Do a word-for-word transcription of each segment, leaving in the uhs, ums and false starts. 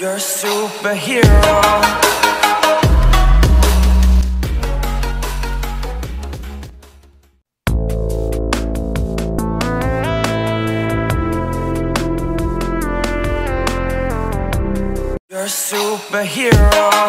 You're a superhero. You're a superhero.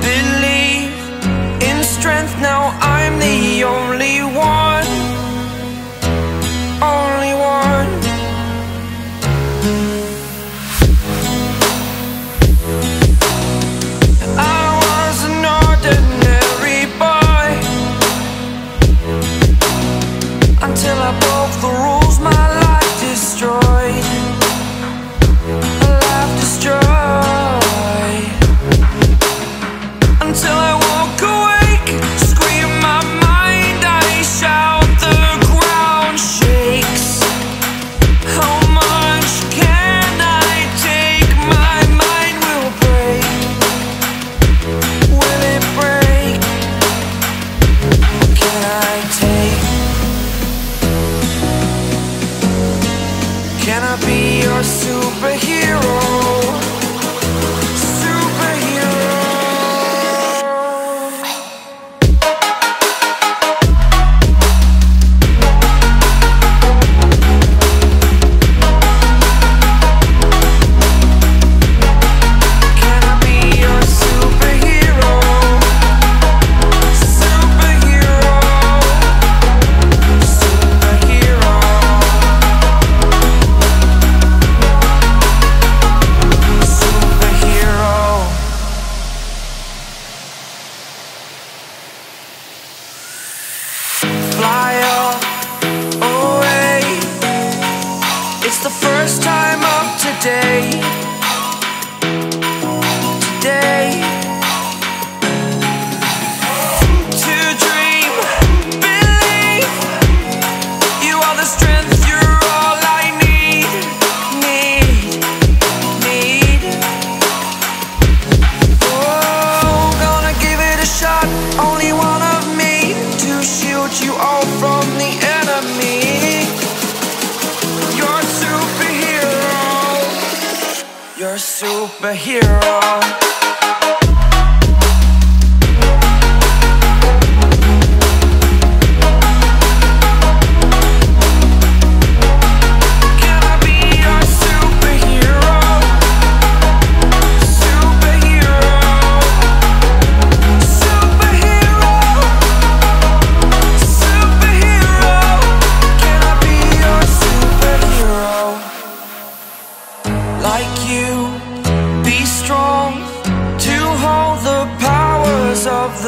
believe in strength, now I'm the only one. Only one. Can I be your superhero? You're a superhero.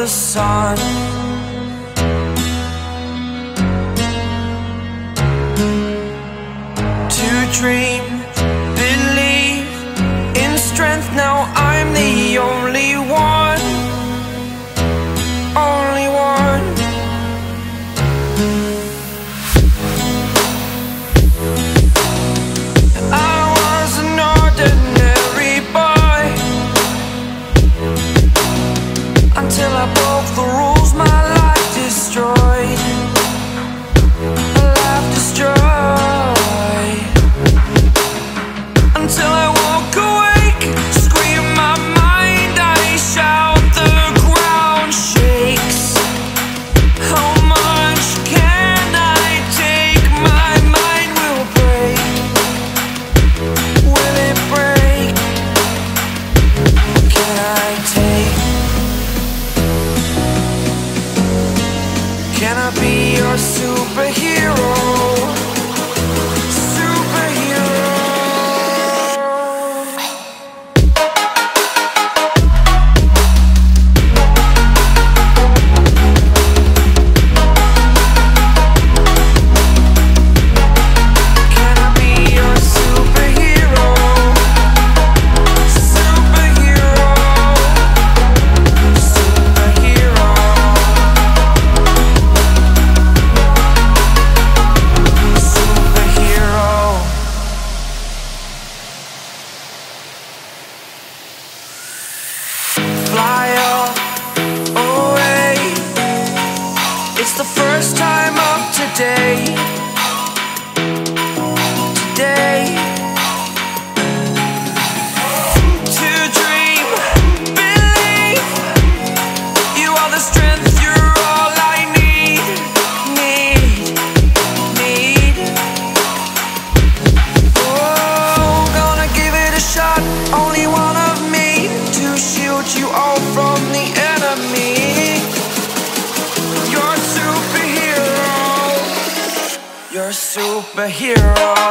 The sun to dream, believe in strength. Now I'm the only one, only one. I was an ordinary boy until I broke the rules, my life destroyed. My life destroyed. today, today. You're a superhero.